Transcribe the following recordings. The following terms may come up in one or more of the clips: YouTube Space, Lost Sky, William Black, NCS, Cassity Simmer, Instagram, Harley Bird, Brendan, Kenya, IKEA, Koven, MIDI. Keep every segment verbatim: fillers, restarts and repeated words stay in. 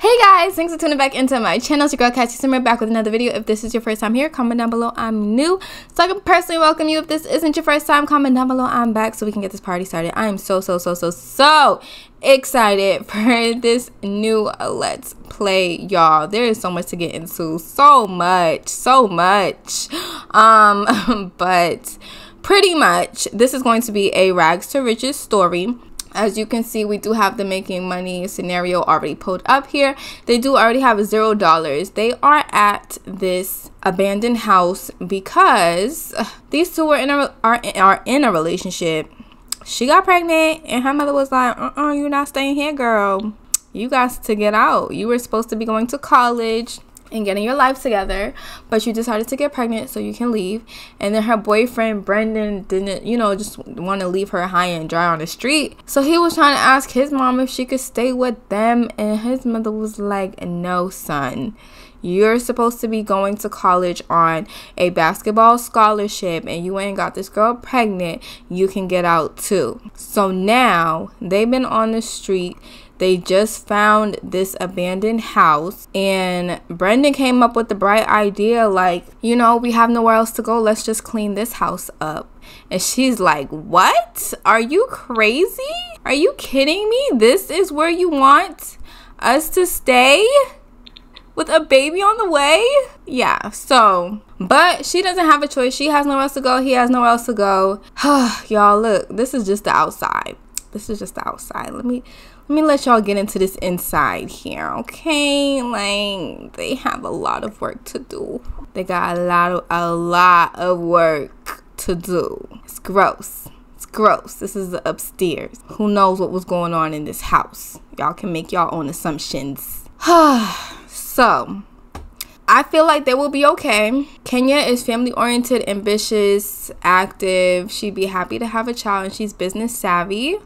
Hey guys, thanks for tuning back into my channel. It's your girl Cassity Simmer, back with another video. If this is your first time here, comment down below I'm new so I can personally welcome you. If this isn't your first time, comment down below I'm back so we can get this party started. I am so so so so so excited for this new Let's Play, y'all. There is so much to get into, so much so much um but pretty much this is going to be a rags to riches story. As you can see, we do have the making money scenario already pulled up here. They do already have zero dollars. They are at this abandoned house because these two are in a are, are in a relationship. She got pregnant and her mother was like, uh-uh, you're not staying here, girl. You got to get out. You were supposed to be going to college and getting your life together, but you decided to get pregnant so you can leave. And then her boyfriend Brendan didn't, you know, just want to leave her high and dry on the street, so he was trying to ask his mom if she could stay with them, and his mother was like, no son, you're supposed to be going to college on a basketball scholarship and you ain't got this girl pregnant. You can get out too. So now they've been on the street. They just found this abandoned house, and Brendan came up with the bright idea, like, you know, we have nowhere else to go. Let's just clean this house up. And she's like, what? Are you crazy? Are you kidding me? This is where you want us to stay? With a baby on the way? Yeah, so... but she doesn't have a choice. She has nowhere else to go. He has nowhere else to go. Y'all, look. This is just the outside. This is just the outside. Let me... Let me let y'all get into this inside here, okay? Like, they have a lot of work to do. They got a lot of a lot of work to do. It's gross. It's gross. This is the upstairs. Who knows what was going on in this house? Y'all can make y'all own assumptions. So, I feel like they will be okay. Kenya is family-oriented, ambitious, active. She'd be happy to have a child, and she's business savvy.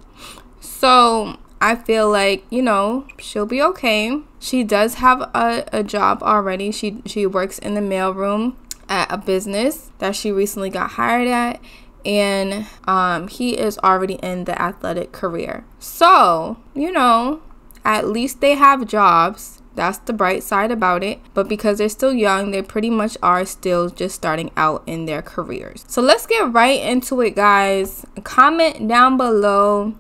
So... I feel like, you know, she'll be okay. She does have a, a job already. She she works in the mailroom at a business that she recently got hired at. And um, he is already in the athletic career. So, you know, at least they have jobs. That's the bright side about it. But because they're still young, they pretty much are still just starting out in their careers. So let's get right into it, guys. Comment down below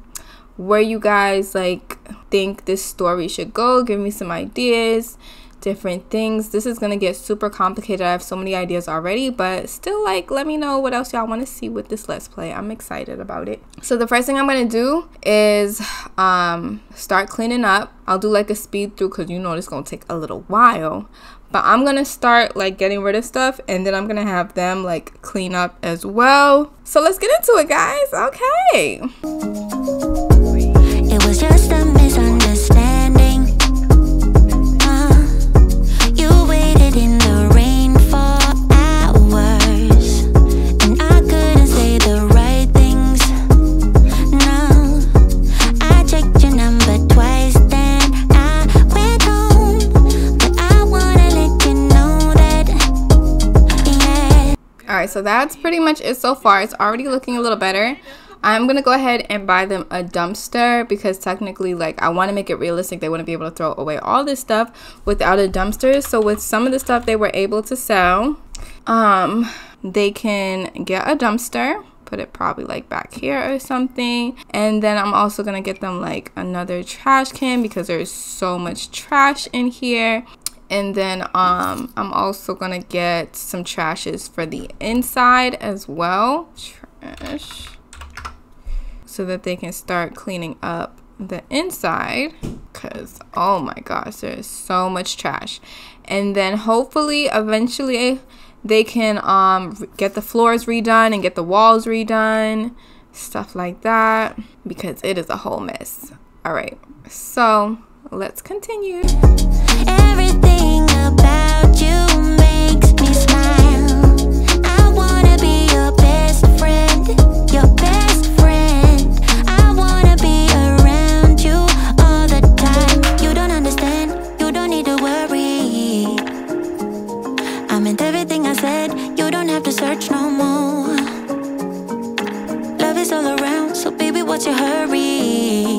where you guys like think this story should go. Give me some ideas, different things. This is gonna get super complicated. I have so many ideas already, but still, like, let me know what else y'all want to see with this Let's Play. I'm excited about it. So the first thing I'm gonna do is um start cleaning up. I'll do like a speed through because you know it's gonna take a little while, but I'm gonna start like getting rid of stuff, and then I'm gonna have them like clean up as well. So let's get into it, guys. Okay. It was just a misunderstanding. Uh, you waited in the rain for hours, and I couldn't say the right things. No, I checked your number twice, then I went home. But I wanna let you know that. Yeah. All right, so that's pretty much it so far. It's already looking a little better. I'm going to go ahead and buy them a dumpster because technically, like, I want to make it realistic. They wouldn't be able to throw away all this stuff without a dumpster. So with some of the stuff they were able to sell, um, they can get a dumpster, put it probably like back here or something. And then I'm also going to get them like another trash can because there's so much trash in here. And then um, I'm also going to get some trashes for the inside as well. Trash. So that they can start cleaning up the inside because, oh my gosh, there's so much trash. And then hopefully eventually they can um, get the floors redone and get the walls redone, stuff like that, because it is a whole mess. All right, so let's continue. Everything about you makes me smile. I wanna be your best friend, your best friend. Search no more. Love is all around, so baby, what's your hurry?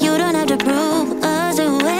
You don't have to prove us away.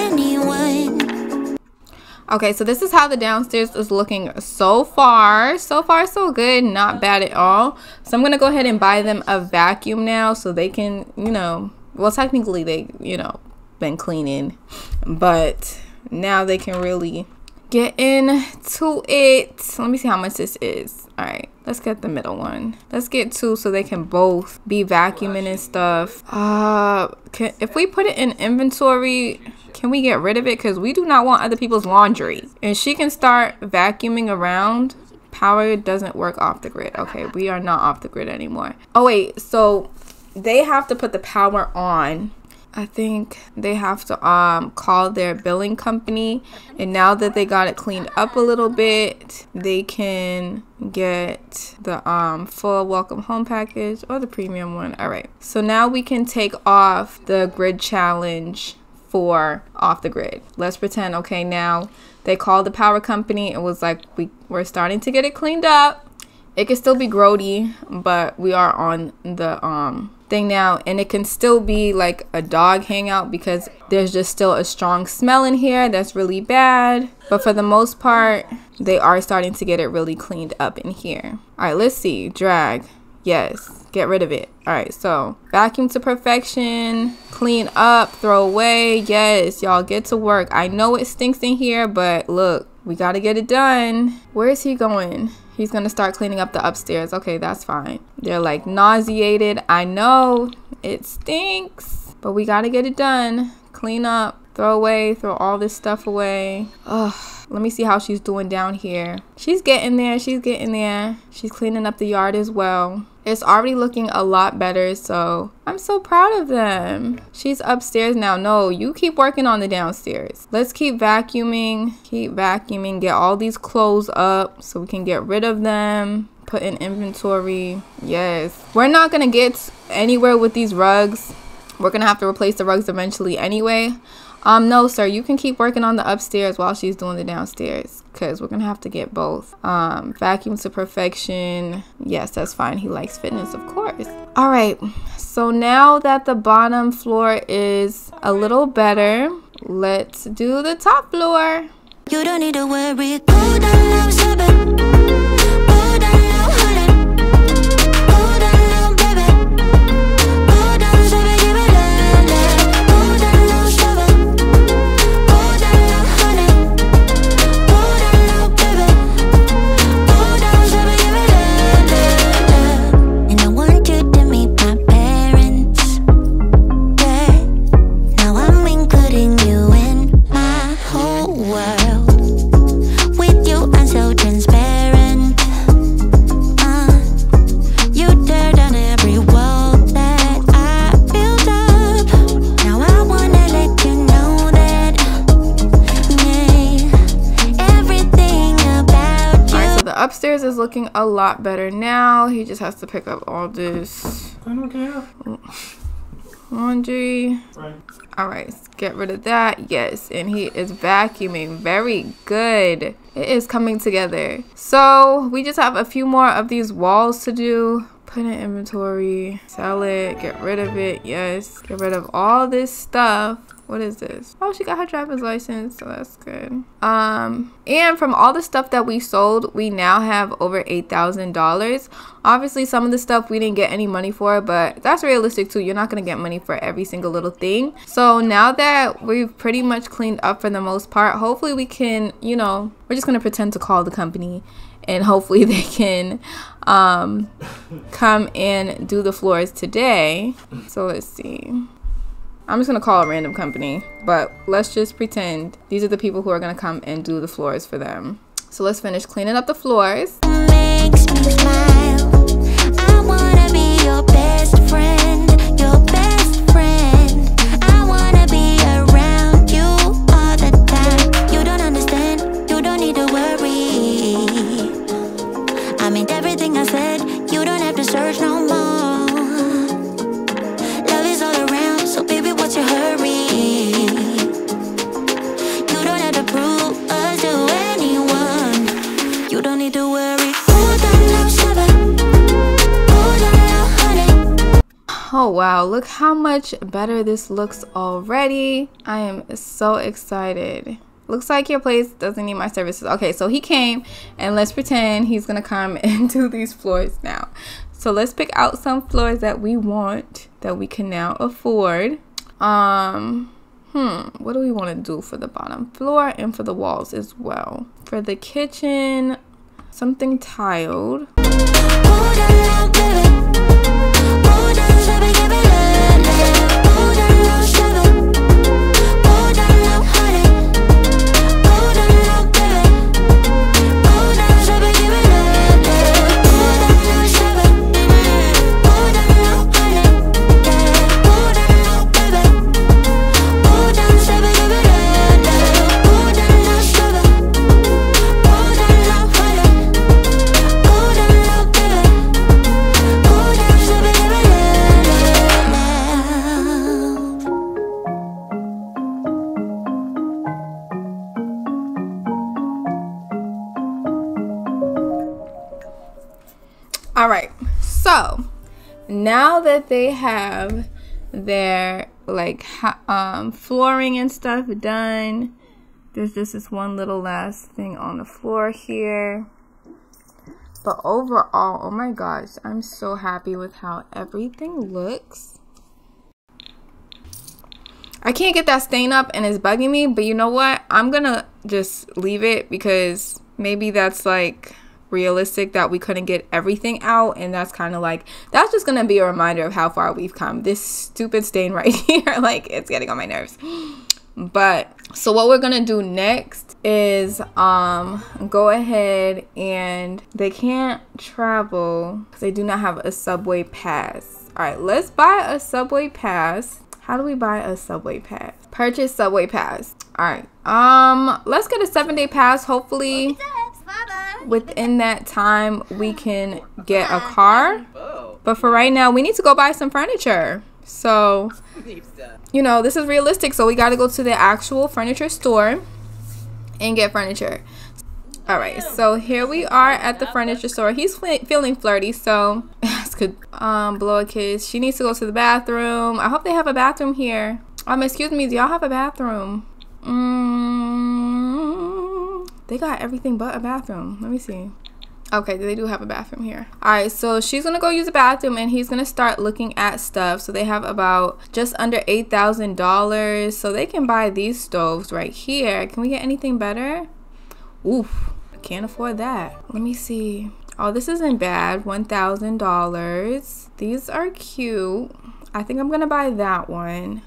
Okay, so this is how the downstairs is looking so far. So far, so good. Not bad at all. So I'm going to go ahead and buy them a vacuum now so they can, you know, well, technically they, you know, been cleaning, but now they can really get into it. Let me see how much this is. All right, let's get the middle one. Let's get two so they can both be vacuuming and stuff. Uh, can, if we put it in inventory, can we get rid of it? Because we do not want other people's laundry. And she can start vacuuming around. Power doesn't work off the grid. Okay, we are not off the grid anymore. Oh, wait, so they have to put the power on. I think they have to um, call their billing company. And now that they got it cleaned up a little bit, they can get the um, full welcome home package or the premium one. All right. So now we can take off the grid challenge for off the grid. Let's pretend, okay, now they called the power company. It was like, we, we're starting to get it cleaned up. It could still be grody, but we are on the um, thing now, and it can still be like a dog hangout because there's just still a strong smell in here that's really bad, but for the most part they are starting to get it really cleaned up in here. All right, let's see. Drag, yes, get rid of it. All right, so vacuum to perfection, clean up, throw away. Yes, y'all, get to work. I know it stinks in here, but look, we gotta get it done. Where is he going? He's going to start cleaning up the upstairs. Okay, that's fine. They're like nauseated. I know it stinks, but we got to get it done. Clean up, throw away, throw all this stuff away. Ugh. Let me see how she's doing down here. She's getting there. She's getting there. She's cleaning up the yard as well. It's already looking a lot better, so I'm so proud of them. She's upstairs now. No, you keep working on the downstairs. Let's keep vacuuming, keep vacuuming, get all these clothes up so we can get rid of them. Put in inventory. Yes. We're not gonna get anywhere with these rugs. We're gonna have to replace the rugs eventually anyway. Um, no, sir, you can keep working on the upstairs while she's doing the downstairs because we're going to have to get both. Um, vacuum to perfection. Yes, that's fine. He likes fitness, of course. All right. So now that the bottom floor is a little better, let's do the top floor. You don't need to worry. Go down, seven. Upstairs is looking a lot better now. He just has to pick up all this. I don't care. Laundry. Right. All right, get rid of that. Yes, and he is vacuuming. Very good. It is coming together. So we just have a few more of these walls to do. Put in inventory, sell it, get rid of it. Yes, get rid of all this stuff. What is this? Oh, she got her driver's license, so that's good. Um, and from all the stuff that we sold, we now have over eight thousand dollars. Obviously, some of the stuff we didn't get any money for, but that's realistic too. You're not gonna get money for every single little thing. So now that we've pretty much cleaned up for the most part, hopefully we can, you know, we're just gonna pretend to call the company and hopefully they can um, come and do the floors today. So let's see. I'm just gonna call a random company, but let's just pretend these are the people who are gonna come and do the floors for them. So let's finish cleaning up the floors. Makes me smile. I wanna be your best friend, your best friend. I wanna be around you all the time. You don't understand, you don't need to worry. I meant everything I said, you don't have to search no more. Oh wow, look how much better this looks already. I am so excited. Looks like your place doesn't need my services. Okay, so he came, and let's pretend he's gonna come and do these floors now. So let's pick out some floors that we want, that we can now afford. Um, hmm, what do we want to do for the bottom floor and for the walls as well? For the kitchen, something tiled. All right, so now that they have their like um, flooring and stuff done, there's just this one little last thing on the floor here. But overall, oh my gosh, I'm so happy with how everything looks. I can't get that stain up and it's bugging me, but you know what? I'm gonna just leave it because maybe that's like realistic that we couldn't get everything out, and that's kind of like, that's just gonna be a reminder of how far we've come. This stupid stain right here, like, it's getting on my nerves. But so what we're gonna do next is um go ahead, and they can't travel because they do not have a subway pass. All right, let's buy a subway pass. How do we buy a subway pass? Purchase subway pass. All right, um let's get a seven-day pass. Hopefully within that time we can get a car, but for right now we need to go buy some furniture. So, you know, this is realistic, so we got to go to the actual furniture store and get furniture. All right, so here we are at the furniture store. He's feeling flirty, so could um blow a kiss. She needs to go to the bathroom. I hope they have a bathroom here. Um excuse me, do y'all have a bathroom? mm. They got everything but a bathroom. Let me see. Okay, they do have a bathroom here. All right, so she's gonna go use the bathroom, and he's gonna start looking at stuff. So they have about just under eight thousand dollars. So they can buy these stoves right here. Can we get anything better? Oof, I can't afford that. Let me see. Oh, this isn't bad, one thousand dollars. These are cute. I think I'm gonna buy that one.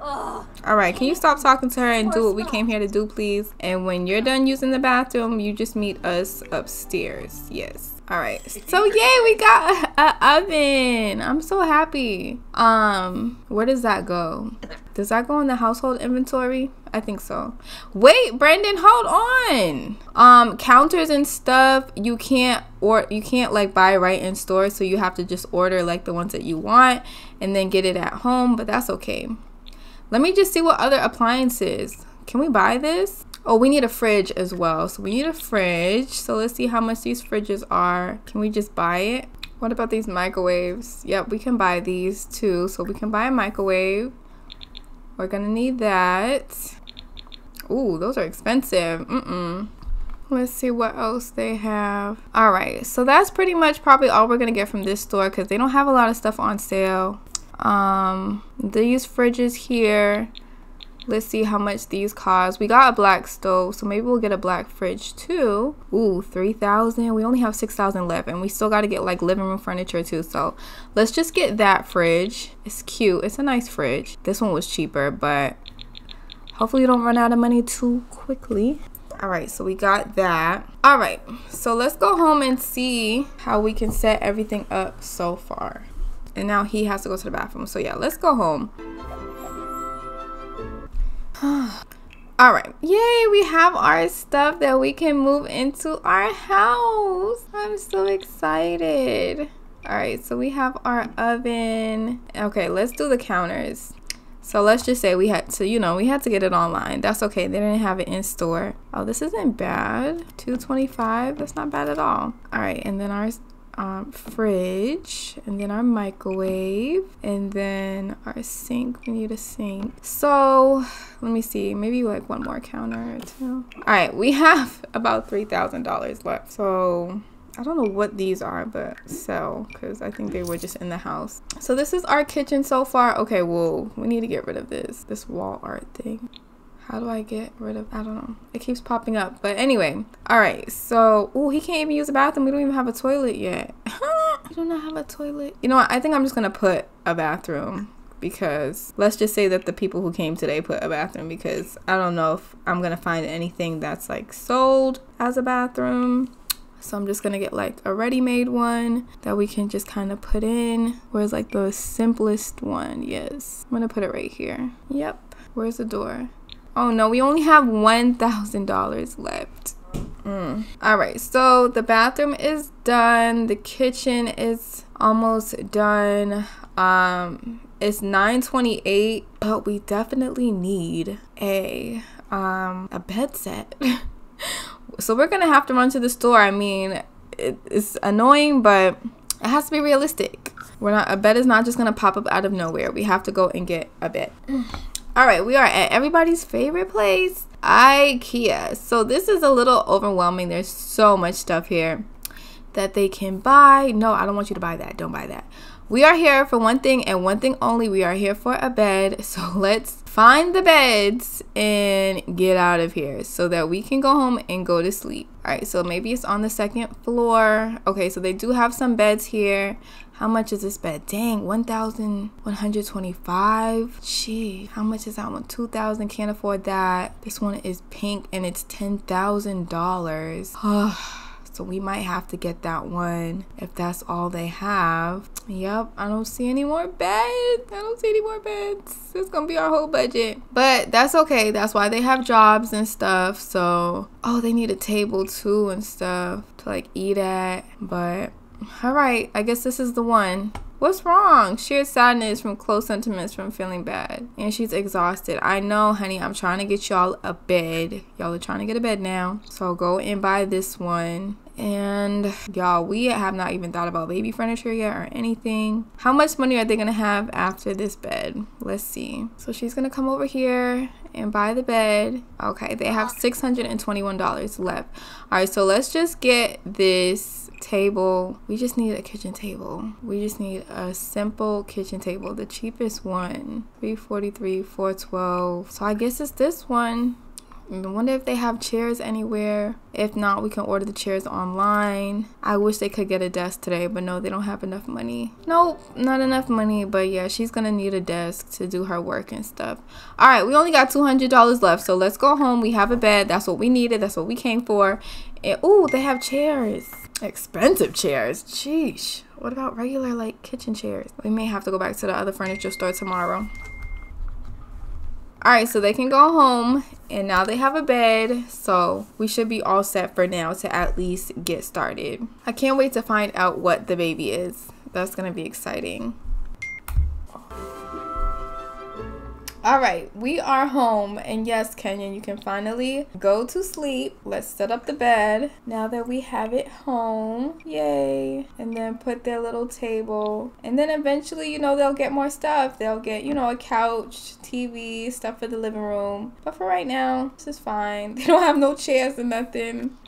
All right, can you stop talking to her and do what we came here to do, please? And when you're done using the bathroom, you just meet us upstairs. Yes. All right, so yay, we got an oven. I'm so happy. Um where does that go? Does that go in the household inventory? I think so. Wait, Brendan, hold on. Um counters and stuff, you can't or you can't like buy right in store, so you have to just order like the ones that you want and then get it at home. But that's okay. Let me just see what other appliances. Can we buy this? Oh, we need a fridge as well. So we need a fridge. So let's see how much these fridges are. Can we just buy it? What about these microwaves? Yep, we can buy these too. So we can buy a microwave. We're gonna need that. Ooh, those are expensive. Mm-mm. Let's see what else they have. All right, so that's pretty much probably all we're gonna get from this store because they don't have a lot of stuff on sale. Um these fridges here, let's see how much these cost. We got a black stove, so maybe we'll get a black fridge too. Ooh, three thousand. We only have six thousand left, and we still got to get like living room furniture too, so let's just get that fridge. It's cute, it's a nice fridge. This one was cheaper, but hopefully you don't run out of money too quickly. All right, so we got that. All right, so let's go home and see how we can set everything up so far. And now he has to go to the bathroom. So yeah, let's go home. All right, yay, we have our stuff that we can move into our house. I'm so excited. All right, so we have our oven. Okay, let's do the counters. So let's just say we had to, you know, we had to get it online. That's okay, they didn't have it in store. Oh, this isn't bad. two twenty-five, that's not bad at all. All right, and then our um, fridge, and then our microwave, and then our sink. We need a sink. So let me see, maybe like one more counter or two. All right, we have about three thousand dollars left. So I don't know what these are, but sell, because I think they were just in the house. So this is our kitchen so far. Okay, whoa, we need to get rid of this, this wall art thing. How do I get rid of, I don't know. It keeps popping up, but anyway. All right, so, ooh, he can't even use the bathroom. We don't even have a toilet yet. We do not have a toilet. You know what, I think I'm just gonna put a bathroom, because let's just say that the people who came today put a bathroom, because I don't know if I'm gonna find anything that's like sold as a bathroom. So I'm just gonna get like a ready-made one that we can just kind of put in. Where's like the simplest one? Yes, I'm gonna put it right here. Yep, where's the door? Oh no, we only have one thousand dollars left. Mm. All right, so the bathroom is done. The kitchen is almost done. Um, it's nine twenty-eight, but we definitely need a, um, a bed set. So we're gonna have to run to the store. I mean, it, it's annoying, but it has to be realistic. We're not, a bed is not just gonna pop up out of nowhere. We have to go and get a bed. All right, we are at everybody's favorite place, IKEA. So this is a little overwhelming. There's so much stuff here that they can buy. No, I don't want you to buy that. Don't buy that. We are here for one thing and one thing only. We are here for a bed. So let's find the beds and get out of here so that we can go home and go to sleep. All right, so maybe it's on the second floor. Okay, so they do have some beds here. How much is this bed? Dang, one thousand one hundred twenty-five. Gee, how much is that one? two thousand, can't afford that. This one is pink and it's ten thousand dollars. Ugh. So we might have to get that one if that's all they have. Yep, I don't see any more beds. I don't see any more beds. It's gonna be our whole budget. But that's okay. That's why they have jobs and stuff. So, oh, they need a table too and stuff to like eat at. But, all right, I guess this is the one. What's wrong? Sheer sadness from close sentiments from feeling bad. And she's exhausted. I know, honey. I'm trying to get y'all a bed. Y'all are trying to get a bed now. So go and buy this one. And y'all, we have not even thought about baby furniture yet or anything. How much money are they gonna have after this bed? Let's see. So she's gonna come over here and buy the bed. Okay, they have six hundred twenty-one dollars left. All right, so let's just get this table. We just need a kitchen table. We just need a simple kitchen table, the cheapest one. three forty-three, four twelve. So I guess it's this one. I wonder if they have chairs anywhere. If not, we can order the chairs online. I wish they could get a desk today, but no, they don't have enough money. Nope, not enough money. But yeah, she's gonna need a desk to do her work and stuff. All right, we only got two hundred dollars left, so let's go home. We have a bed. That's what we needed. That's what we came for. And ooh, they have chairs. Expensive chairs. Jeez. What about regular like kitchen chairs? We may have to go back to the other furniture store tomorrow. All right, so they can go home and now they have a bed, so we should be all set for now to at least get started. I can't wait to find out what the baby is. That's gonna be exciting. All right, we are home, and yes, Kenya, you can finally go to sleep. Let's set up the bed now that we have it home. Yay. And then put their little table, and then eventually, you know, they'll get more stuff. They'll get, you know, a couch, T V, stuff for the living room, but for right now this is fine. They don't have no chairs or nothing,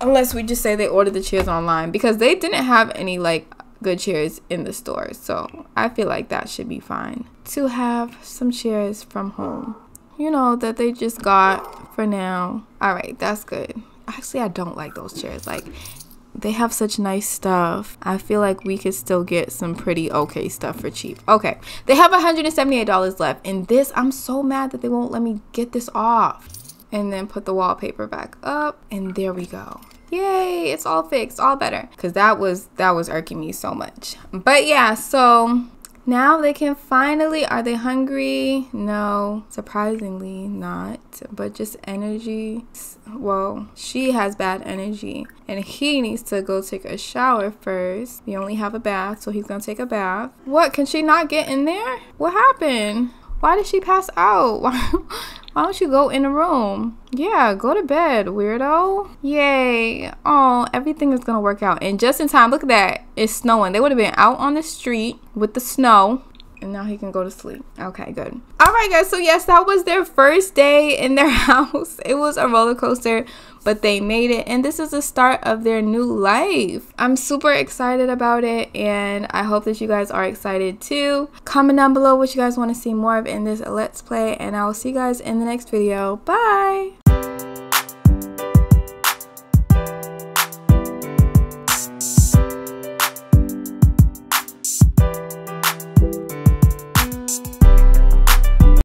unless we just say they ordered the chairs online, because they didn't have any like good chairs in the store, so I feel like that should be fine to have some chairs from home, you know, that they just got for now. All right, that's good. Actually, I don't like those chairs. Like, they have such nice stuff. I feel like we could still get some pretty okay stuff for cheap. Okay, they have one hundred seventy-eight dollars left, and this, I'm so mad that they won't let me get this off. And then put the wallpaper back up, and there we go. Yay, it's all fixed, all better, because that was that was irking me so much. But yeah, so now they can finally, are they hungry? No, surprisingly not, but just energy. Well, she has bad energy and he needs to go take a shower first. We only have a bath, so he's gonna take a bath. What, can she not get in there? What happened? Why did she pass out? Why don't you go in the room? Yeah, go to bed, weirdo. Yay. Oh, everything is gonna work out. And just in time, look at that. It's snowing. They would have been out on the street with the snow. And now he can go to sleep. Okay, good. All right, guys. So, yes, that was their first day in their house. It was a roller coaster, but they made it. And this is the start of their new life. I'm super excited about it. And I hope that you guys are excited, too. Comment down below what you guys want to see more of in this Let's Play. And I will see you guys in the next video. Bye.